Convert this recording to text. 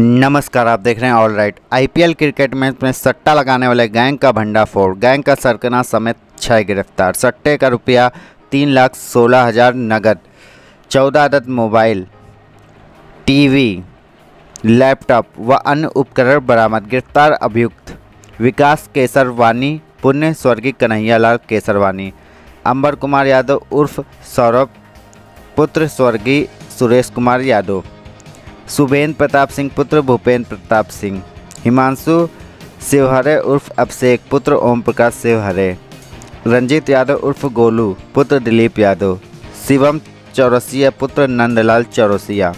नमस्कार, आप देख रहे हैं all right. IPL cricket match में सट्टा लगाने वाले गैंग का भंडाफोड़, गैंग का सरगना समेत 6 गिरफ्तार। सट्टे का रुपया 3,16,000 नगद, 14 अदद मोबाइल, टीवी, लैपटॉप व अन्य उपकरण बरामद। गिरफ्तार अभियुक्त विकास केसरवानी, पुण्य स्वर्गीय कन्हैयालाल केसरवानी, अंबर कुमार यादव उर्फ सौरभ, पुत्र स्वर्गीय सुरेश कुमार यादव, शुभेंद्र प्रताप सिंह पुत्र भूपेंद्र प्रताप सिंह, हिमांशु शिवहरे उर्फ अभिषेक पुत्र ओम प्रकाश शिवहरे, रंजीत यादव उर्फ गोलू पुत्र दिलीप यादव, शिवम चौरसिया पुत्र नंदलाल चौरसिया।